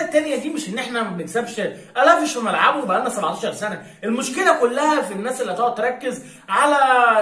المشكله الثانيه دي مش ان احنا ما بنكسبش الافيس في ملعبه بقى لنا 17 سنه، المشكله كلها في الناس اللي هتقعد تركز على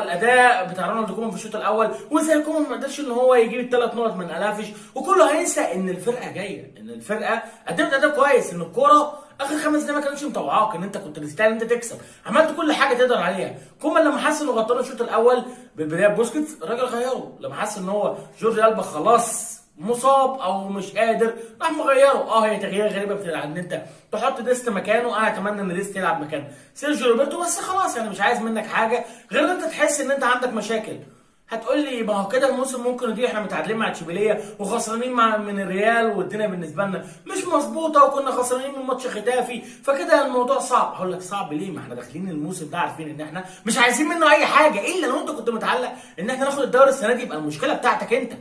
الاداء بتاع رونالد كومان في الشوط الاول، وازاي كومان ما قدرش ان هو يجيب الثلاث نقط من الافيس، وكله هينسى ان الفرقه جايه، ان الفرقه قدمت اداء كويس، ان الكوره اخر 5 دقايق ما كانتش مطوعاك، ان انت كنت تستاهل انت تكسب، عملت كل حاجه تقدر عليها. كومان لما حس انه غطى الشوط الاول بالبدايه بوسكيتس الراجل غيره، لما حس ان هو جورجي ألبا خلاص مصاب او مش قادر راح مغيره. هي تغيير غريبه بتلعب ان انت تحط ديست مكانه، انا اتمنى ان ديست يلعب مكانه سيرجيو روبرتو، بس خلاص انا مش عايز منك حاجه غير ان انت تحس ان انت عندك مشاكل. هتقول لي ما هو كده الموسم ممكن يضيع، احنا متعادلين مع تشيبيليه وخسرانين من الريال والدنيا بالنسبه لنا مش مظبوطه، وكنا خسرانين من ماتش ختافي، فكده الموضوع صعب. هقول لك صعب ليه؟ ما احنا داخلين الموسم ده عارفين ان احنا مش عايزين منه اي حاجه، الا لو انت كنت متعلق ان احنا ناخد الدوري السنه دي، يبقى المشكله بتاعتك انت،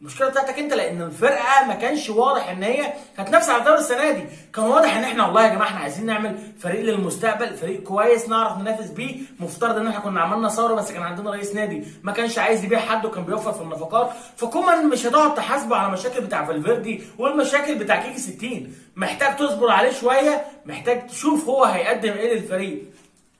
المشكله بتاعتك انت، لان الفرقه ما كانش واضح ان هي هتنافس على الدوري السنه دي. كان واضح ان احنا والله يا جماعه احنا عايزين نعمل فريق للمستقبل، فريق كويس نعرف ننافس بيه. مفترض ان احنا كنا عملنا ثوره، بس كان عندنا رئيس نادي ما كانش عايز يبيع حد وكان بيوفر في النفقات. فكومان مش هتقعد تحاسبه على المشاكل بتاع فالفيردي والمشاكل بتاع كيكي 60، محتاج تصبر عليه شويه، محتاج تشوف هو هيقدم ايه للفريق.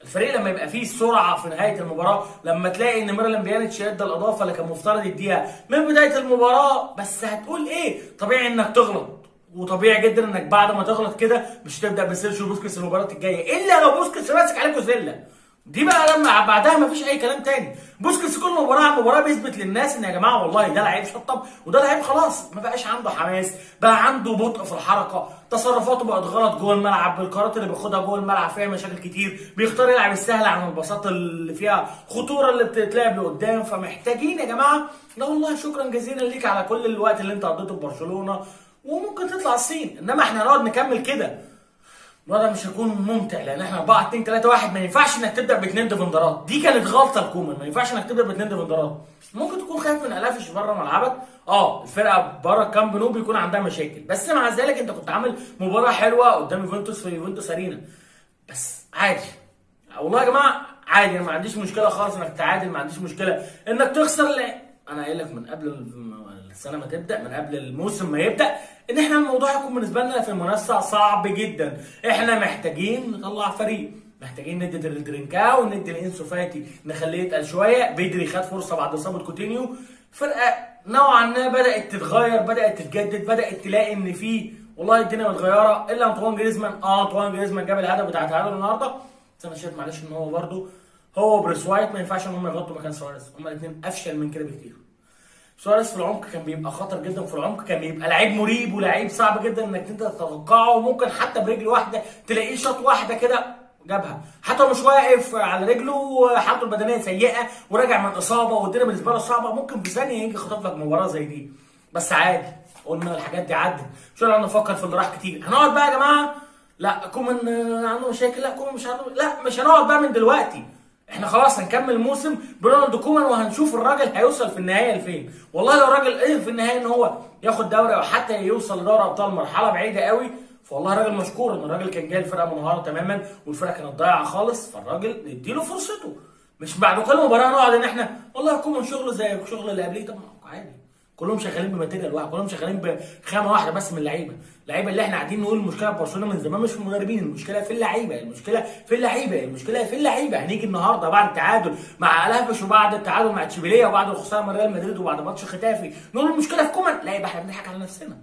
الفريق لما يبقى فيه سرعه في نهايه المباراه، لما تلاقي ان ميرلان بيانيتش ادى الاضافه اللي كان مفترض يديها من بدايه المباراه، بس هتقول ايه؟ طبيعي انك تغلط، وطبيعي جدا انك بعد ما تغلط كده مش هتبدا بسيرجيو بوسكيتس المباراه الجايه، الا لو بوسكيتس ماسك عليكوا زله. دي بقى لما بعدها مفيش اي كلام تاني، بوسكيتس كل مباراه عن مباراه بيثبت للناس ان يا جماعه والله ده لعيب شطب وده لعيب خلاص، ما بقاش عنده حماس، بقى عنده بطء في الحركه، تصرفاته بقت غلط جوه الملعب، بالقرارات اللي بياخدها جوه الملعب فيها مشاكل كتير، بيختار يلعب السهل عن البساطه اللي فيها خطوره اللي بتتلعب لقدام. فمحتاجين يا جماعه لا والله شكرا جزيلا ليك على كل الوقت اللي انت قضيته ببرشلونه، وممكن تطلع الصين، انما احنا هنقعد نكمل كده الوضع مش هيكون ممتع، لان احنا 4-2-3-1 ما ينفعش انك تبدا باثنين ديفندرات. دي كانت غلطه لكومان، ما ينفعش انك تبدا باثنين ديفندرات. ممكن تكون خايف من الافيش بره ملعبك، الفرقه بره الكامب نو بيكون عندها مشاكل، بس مع ذلك انت كنت عامل مباراه حلوه قدام يوفنتوس في يوفنتوس ارينا، بس عادي والله يا جماعه، عادي انا ما عنديش مشكله خالص انك تعادل، ما عنديش مشكله انك تخسر. انا قايل لك من قبل السنه ما تبدا، من قبل الموسم ما يبدا، ان احنا الموضوع هيكون بالنسبه لنا في منافسه صعب جدا. احنا محتاجين نطلع فريق، محتاجين ندي درينكاو وندي لانسو فاتي نخليه يتقل شويه، بدري خد فرصه بعد اصابه كوتينيو، فرقه نوعا ما بدات تتغير، بدات تتجدد، بدات تلاقي ان في والله الدنيا متغيره. الا انطوان جريزمان، انطوان جريزمان جاب الهدف بتاع التعادل النهارده، بس انا شايف معلش ان هو برده هو وبريس وايت ما ينفعش ان هم يغطوا مكان سواريز، هم الاثنين افشل من كده بكتير. سواريز في العمق كان بيبقى خطر جدا، في العمق كان بيبقى لعيب مريب ولعيب صعب جدا انك انت تتوقعه، وممكن حتى برجل واحده تلاقيه شاط واحده كده جابها، حتى مش واقف على رجله، حالته البدنيه سيئه وراجع من اصابه والدنيا بالنسبه له صعبه، ممكن في ثانيه يجي خطف لك مباراه زي دي. بس عادي، قلنا الحاجات دي عدت، مش هنقعد نفكر في اللي راح كتير. هنقعد بقى يا جماعه لا كومان عنده مشاكل، لا كومان مش عنده، لا مش هنقعد بقى من دلوقتي، احنا خلاص هنكمل موسم برونالد كومان وهنشوف الراجل هيوصل في النهايه لفين. والله لو الراجل قدر في النهايه ان هو ياخد دوري او حتى يوصل لدوري ابطال مرحله بعيده قوي، فوالله الراجل مشكور، ان الراجل كان جاي الفرقه منهاره تماما والفرقه كانت ضايعه خالص، فالراجل نديله فرصته، مش بعد كل مباراه نقعد ان احنا والله كومان شغله زي الشغل اللي قبليه. طب عادي، كلهم شغالين بماتيريال واحد، كلهم شغالين بخامه واحده بس من اللعيبه، اللعيبه اللي احنا قاعدين نقول المشكله في برشلونه من زمان مش في المدربين، المشكله في اللعيبه، المشكله في اللعيبه، المشكله في اللعيبه. هنيجي النهارده بعد التعادل مع الافيس وبعد التعادل مع تشيبيليه وبعد الخساره من ريال مدريد وبعد ماتش ختافي نقول المشكله في كومان؟ لا، يبقى احنا بنضحك على نفسنا.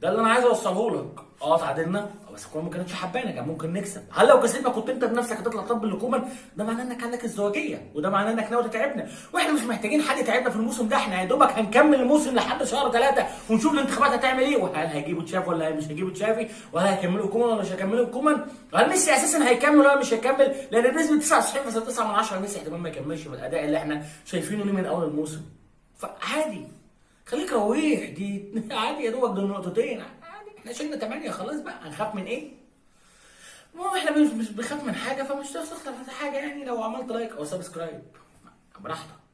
ده اللي انا عايز اوصله لك. تعادلنا بس كومان ما كانتش حبانه، كان ممكن نكسب. هل لو كسبنا كنت انت بنفسك هتطلع طبل لكومان؟ ده معناه انك عندك الزواجيه، وده معناه انك ناوي تتعبنا، واحنا مش محتاجين حد يتعبنا في الموسم ده. احنا يا دوبك هنكمل الموسم لحد شهر 3 ونشوف الانتخابات هتعمل ايه، وهل هيجيبوا تشافي ولا مش هيجيبوا تشافي، وهل هيكملوا كومان ولا مش هيكملوا كومان، وهل ميسي اساسا هيكمل ولا مش هيكمل، لان بنسبه 99.9 ميسي احتمال ما يكملش بالاداء اللي احنا شايفينه ليه من اول الموسم. فعادي، خليك رويح، دي عادي يا دوبك، دول نقطتين، احنا شلنا 8 خلاص بقى، هنخاف من ايه؟ المهم احنا مش بنخاف من حاجه، فمش هتخسر حاجه يعني لو عملت لايك او سبسكرايب براحتك.